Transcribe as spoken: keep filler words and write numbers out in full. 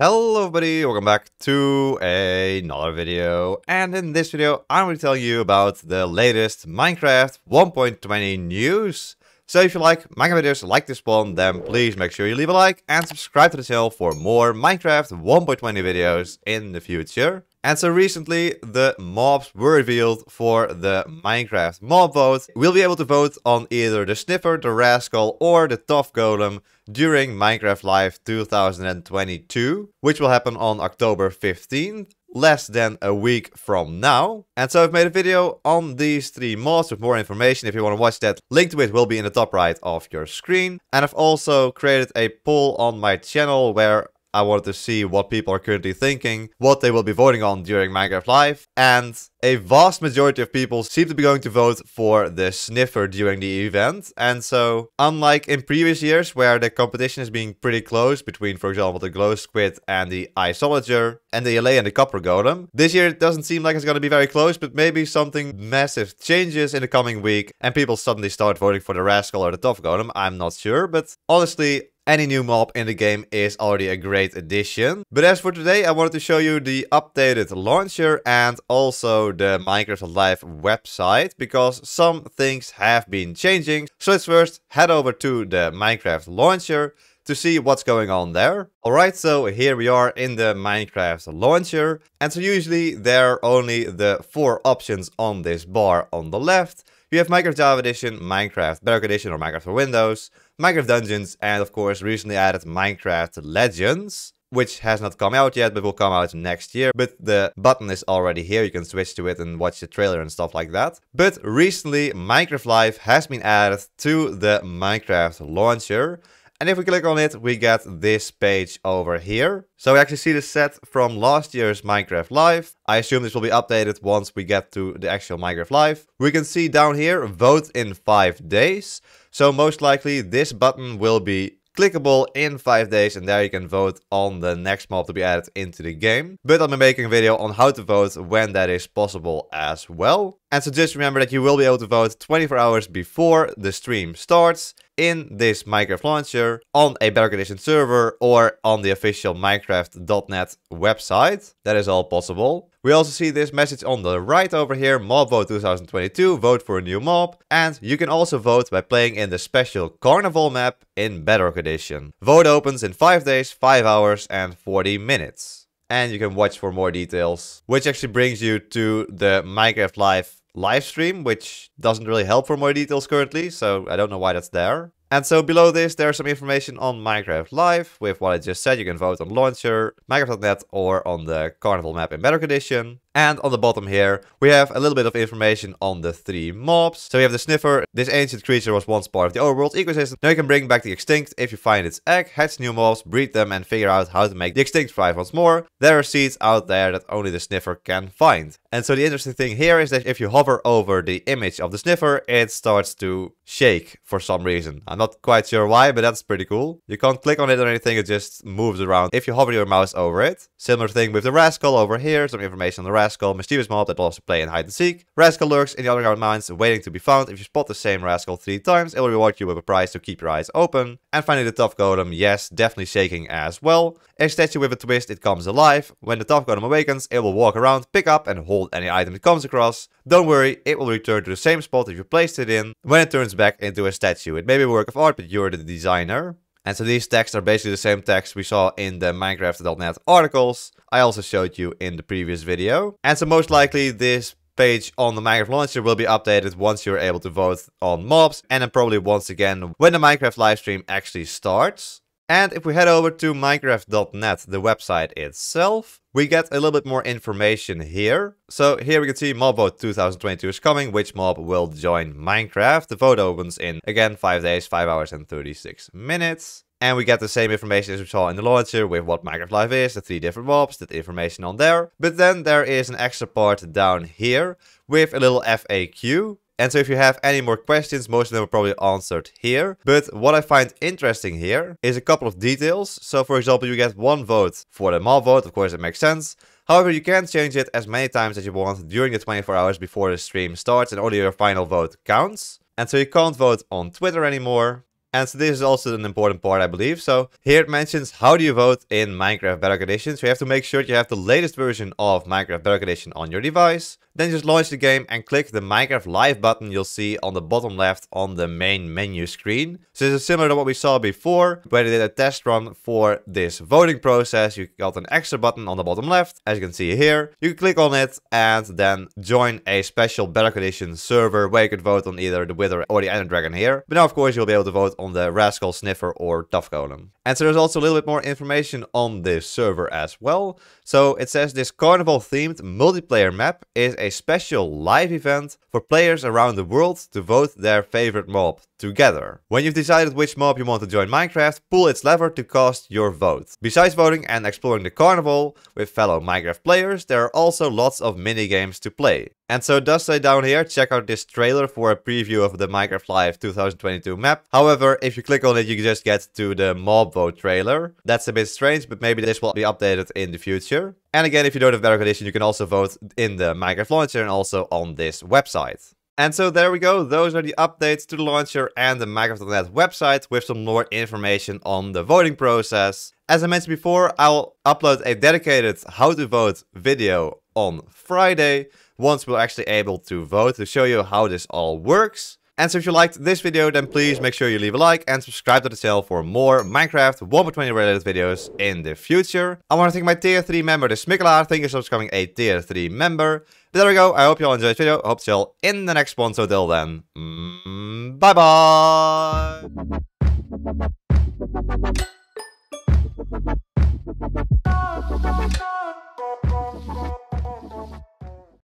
Hello everybody, welcome back to another video, and in this video I'm going to tell you about the latest Minecraft one point twenty news. So if you like Minecraft videos like this one, then please make sure you leave a like and subscribe to the channel for more Minecraft one point twenty videos in the future. And so recently the mobs were revealed for the Minecraft mob vote. We'll be able to vote on either the Sniffer, the Rascal or the Tuff Golem during Minecraft Live two thousand twenty-two, which will happen on October fifteenth, less than a week from now. And so I've made a video on these three mods with more information. If you want to watch that, link to it will be in the top right of your screen. And I've also created a poll on my channel where I wanted to see what people are currently thinking, what they will be voting on during Minecraft Live, and a vast majority of people seem to be going to vote for the Sniffer during the event. And so, unlike in previous years where the competition is being pretty close between, for example, the Glow Squid and the Isolager, and the Allay and the Copper Golem, this year it doesn't seem like it's going to be very close, but maybe something massive changes in the coming week and people suddenly start voting for the Rascal or the Tuff Golem. I'm not sure, but honestly, any new mob in the game is already a great addition. But as for today, I wanted to show you the updated launcher and also the Minecraft Live website, because some things have been changing. So let's first head over to the Minecraft launcher to see what's going on there. Alright, so here we are in the Minecraft launcher. And so usually there are only the four options on this bar on the left. You have Minecraft Java Edition, Minecraft Bedrock Edition or Minecraft for Windows, Minecraft Dungeons, and of course recently added Minecraft Legends, which has not come out yet, but will come out next year. But the button is already here. You can switch to it and watch the trailer and stuff like that. But recently, Minecraft Live has been added to the Minecraft launcher. And if we click on it, we get this page over here. So we actually see the set from last year's Minecraft Live. I assume this will be updated once we get to the actual Minecraft Live. We can see down here, vote in five days. So most likely this button will be clickable in five days. And there you can vote on the next mob to be added into the game. But I'll be making a video on how to vote when that is possible as well. And so just remember that you will be able to vote twenty-four hours before the stream starts in this Minecraft launcher, on a Bedrock Edition server, or on the official Minecraft dot net website. That is all possible. We also see this message on the right over here, Mob Vote two thousand twenty-two, vote for a new mob. And you can also vote by playing in the special Carnival map in Bedrock Edition. Vote opens in five days, five hours and forty minutes. And you can watch for more details, which actually brings you to the Minecraft Live live stream, which doesn't really help for more details currently, so I don't know why that's there. And so below this there's some information on Minecraft Live with what I just said. You can vote on launcher, Minecraft dot net or on the Carnival map in Bedrock Edition. And on the bottom here we have a little bit of information on the three mobs. So we have the Sniffer. This ancient creature was once part of the overworld ecosystem. Now you can bring back the extinct if you find its egg, hatch new mobs, breed them and figure out how to make the extinct thrive once more. There are seeds out there that only the Sniffer can find. And so the interesting thing here is that if you hover over the image of the Sniffer, it starts to shake for some reason. I'm not quite sure why, but that's pretty cool. You can't click on it or anything, it just moves around if you hover your mouse over it. Similar thing with the Rascal over here, some information on the Rascal, mischievous mob that loves to play and hide and seek. Rascal lurks in the underground mines waiting to be found. If you spot the same Rascal three times, it will reward you with a prize, to keep your eyes open. And finally the Tuff Golem, yes, definitely shaking as well. A statue with a twist, it comes alive. When the Tuff Golem awakens, it will walk around, pick up and hold any item it comes across. Don't worry, it will return to the same spot if you placed it in. When it turns back into a statue, it may be a work of art, but you're the designer. And so these texts are basically the same text we saw in the Minecraft dot net articles I also showed you in the previous video. And so most likely this page on the Minecraft launcher will be updated once you're able to vote on mobs, and then probably once again when the Minecraft live stream actually starts. And if we head over to Minecraft dot net, the website itself, we get a little bit more information here. So here we can see Mob Vote two thousand twenty-two is coming. Which mob will join Minecraft? The vote opens in, again, five days, five hours and thirty-six minutes. And we get the same information as we saw in the launcher with what Minecraft Live is, the three different mobs, the information on there. But then there is an extra part down here with a little F A Q. And so if you have any more questions, most of them are probably answered here. But what I find interesting here is a couple of details. So for example, you get one vote for the mob vote. Of course, it makes sense. However, you can change it as many times as you want during the twenty-four hours before the stream starts, and only your final vote counts. And so you can't vote on Twitter anymore. And so this is also an important part, I believe. So here it mentions, how do you vote in Minecraft Bedrock Edition? So you have to make sure you have the latest version of Minecraft Bedrock Edition on your device. Then just launch the game and click the Minecraft Live button you'll see on the bottom left on the main menu screen. So this is similar to what we saw before, where they did a test run for this voting process. You got an extra button on the bottom left, as you can see here. You can click on it and then join a special Bedrock Edition server where you could vote on either the Wither or the Ender Dragon here. But now, of course, you'll be able to vote on the Rascal, Sniffer or Tuff Golem. And so there's also a little bit more information on this server as well. So it says this carnival themed multiplayer map is a special live event for players around the world to vote their favorite mob together. When you've decided which mob you want to join Minecraft, pull its lever to cast your vote. Besides voting and exploring the carnival with fellow Minecraft players, there are also lots of mini games to play. And so it does say down here, check out this trailer for a preview of the Minecraft Live two thousand twenty-two map. However, if you click on it, you just get to the mob vote trailer. That's a bit strange, but maybe this will be updated in the future. And again, if you don't have Bedrock Edition, you can also vote in the Minecraft launcher and also on this website. And so there we go, those are the updates to the launcher and the Minecraft dot net website with some more information on the voting process. As I mentioned before, I'll upload a dedicated how to vote video on Friday, once we're actually able to vote, to show you how this all works. And so if you liked this video, then please make sure you leave a like and subscribe to the channel for more Minecraft one point twenty related videos in the future. I want to thank my tier three member, DeSmikkelaar. Thank you so much for becoming a tier three member. But there we go. I hope you all enjoyed this video. I hope to see you all in the next one. So till then, mm, bye bye.